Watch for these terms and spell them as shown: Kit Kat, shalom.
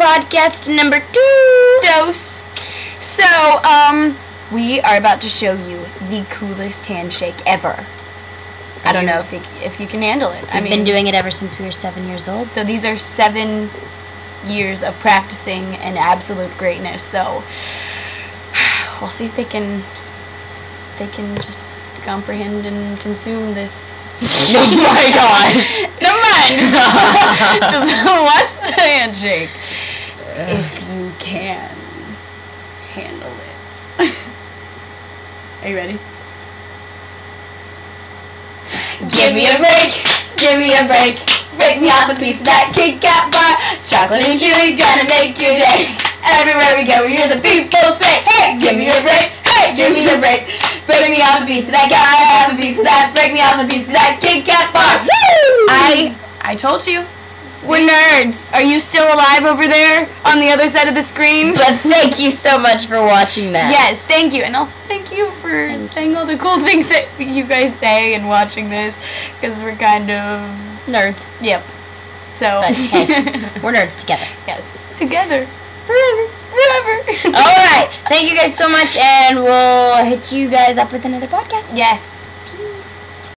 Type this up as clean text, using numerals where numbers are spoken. podcast number 2 dose. So, we are about to show you the coolest handshake ever. I don't know if you can handle it. I've been doing it ever since we were 7 years old. So these are 7 years of practicing and absolute greatness. So we'll see if they can just comprehend and consume this. Oh my God! Never mind. Just watch the handshake if you can handle it. Are you ready? Give me a break, give me a break. Break me off a piece of that Kit Kat bar. Chocolate and chewy gonna make your day. Everywhere we go, we hear the people say, hey, give me a break, hey, give me a break. Break me off a piece of that, gotta have a piece of that. Break me off a piece of that Kit Kat bar. Woo! I told you. We're nerds. Are you still alive over there on the other side of the screen? But thank you so much for watching that. Yes, thank you. And also thank you for saying all the cool things that you guys say and watching this, because we're kind of nerds. Yep. So but, hey, we're nerds together. Yes, together. Forever. Forever. All right. Thank you guys so much, and we'll hit you guys up with another podcast. Yes.